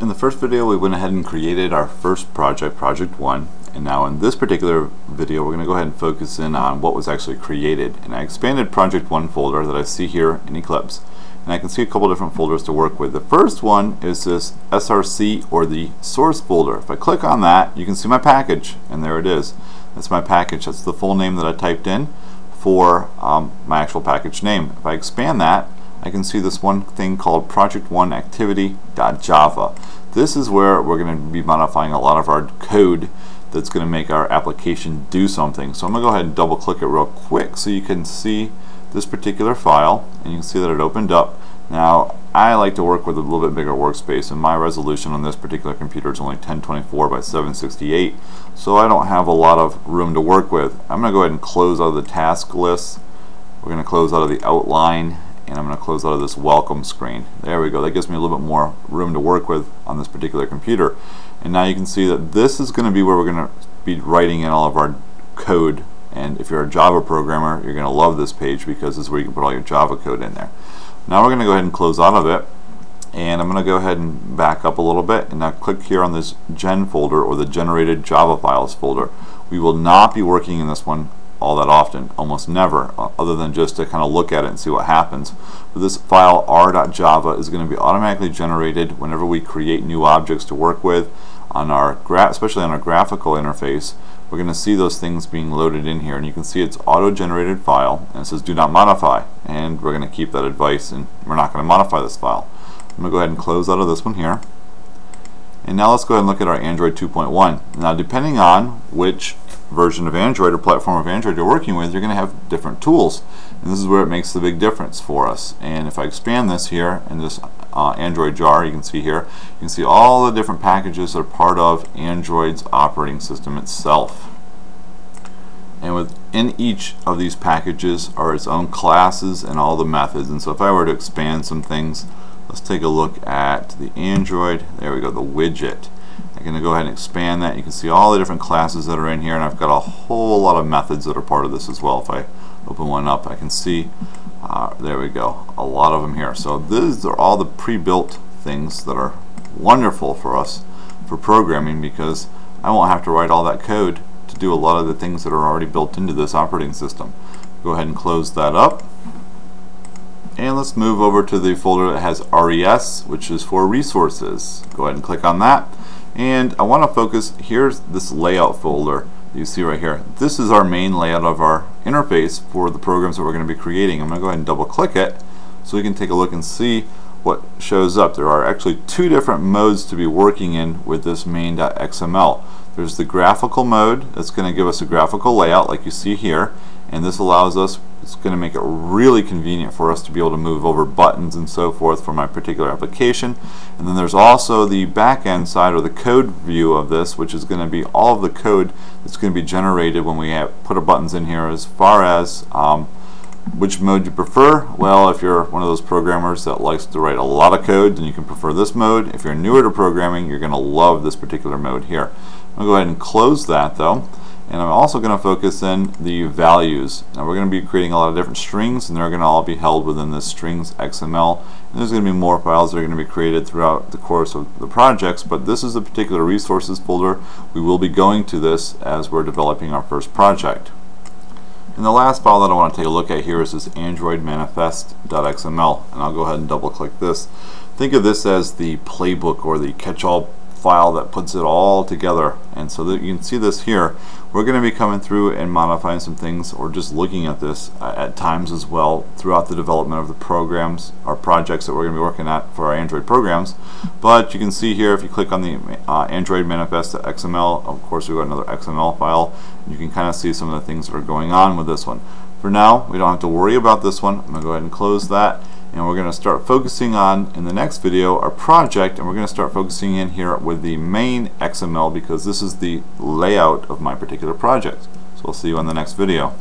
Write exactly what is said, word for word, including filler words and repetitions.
In the first video we went ahead and created our first project, Project one, and now in this particular video we're going to go ahead and focus in on what was actually created. And I expanded Project one folder that I see here in Eclipse, and I can see a couple different folders to work with. The first one is this S R C, or the source folder. If I click on that, you can see my package, and there it is. That's my package. That's the full name that I typed in for um, my actual package name. If I expand that, I can see this one thing called Project one Activity dot java. This is where we're going to be modifying a lot of our code that's going to make our application do something. So I'm going to go ahead and double click it real quick so you can see this particular file, and you can see that it opened up. Now I like to work with a little bit bigger workspace, and my resolution on this particular computer is only ten twenty-four by seven sixty-eight, so I don't have a lot of room to work with. I'm going to go ahead and close out of the task list. We're going to close out of the outline, and I'm going to close out of this welcome screen. There we go. That gives me a little bit more room to work with on this particular computer. And now you can see that this is going to be where we're going to be writing in all of our code. And if you're a Java programmer, you're going to love this page because this is where you can put all your Java code in there. Now we're going to go ahead and close out of it, and I'm going to go ahead and back up a little bit, and now click here on this gen folder, or the generated Java files folder. We will not be working in this one all that often, almost never, other than just to kind of look at it and see what happens. But this file r.java is going to be automatically generated whenever we create new objects to work with on our graph, especially on our graphical interface. We're going to see those things being loaded in here, and you can see it's auto-generated file, and it says do not modify, and we're going to keep that advice, and we're not going to modify this file. I'm going to go ahead and close out of this one here. And now let's go ahead and look at our Android two point one. Now, depending on which version of Android or platform of Android you're working with, you're going to have different tools, and this is where it makes the big difference for us. And if I expand this here in this uh, Android jar, you can see here, you can see all the different packages that are part of Android's operating system itself. And within each of these packages are its own classes and all the methods. And so if I were to expand some things, let's take a look at the Android, there we go, the widget. I'm going to go ahead and expand that. You can see all the different classes that are in here, and I've got a whole lot of methods that are part of this as well. If I open one up, I can see, uh, there we go, a lot of them here. So these are all the pre-built things that are wonderful for us for programming, because I won't have to write all that code to do a lot of the things that are already built into this operating system. Go ahead and close that up. And let's move over to the folder that has res, which is for resources. Go ahead and click on that. And I want to focus, here's this layout folder that you see right here. This is our main layout of our interface for the programs that we're going to be creating. I'm going to go ahead and double click it so we can take a look and see what shows up. There are actually two different modes to be working in with this main.xml. There's the graphical mode that's going to give us a graphical layout like you see here, and this allows us, it's going to make it really convenient for us to be able to move over buttons and so forth for my particular application. And then there's also the back-end side, or the code view of this, which is going to be all of the code that's going to be generated when we have put our buttons in here. As far as um, which mode you prefer, well, if you're one of those programmers that likes to write a lot of code, then you can prefer this mode. If you're newer to programming, you're going to love this particular mode here. I'm going to go ahead and close that though. And I'm also going to focus in the values. Now we're going to be creating a lot of different strings, and they're going to all be held within this strings dot X M L. And there's going to be more files that are going to be created throughout the course of the projects, but this is the particular resources folder. We will be going to this as we're developing our first project. And the last file that I want to take a look at here is this Android Manifest dot X M L. And I'll go ahead and double click this. Think of this as the playbook, or the catch-all file that puts it all together. And so that you can see this here, we're going to be coming through and modifying some things, or just looking at this uh, at times as well throughout the development of the programs, our projects that we're going to be working at for our Android programs. But you can see here, if you click on the uh, Android Manifest dot X M L, of course we've got another X M L file, you can kind of see some of the things that are going on with this one. For now, we don't have to worry about this one. I'm going to go ahead and close that. And we're going to start focusing on, in the next video, our project, and we're going to start focusing in here with the main X M L, because this is the layout of my particular project. So we'll see you in the next video.